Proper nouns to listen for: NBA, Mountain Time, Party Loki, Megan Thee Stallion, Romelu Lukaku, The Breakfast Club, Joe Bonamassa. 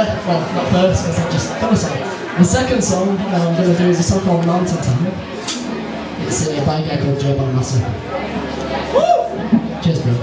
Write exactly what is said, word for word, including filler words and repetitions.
uh, well, not first, because I just done a song. The second song that I'm going to do is a song called Mountain Time. It's uh, by a guy called Joe Bonamassa. Cheers, bro.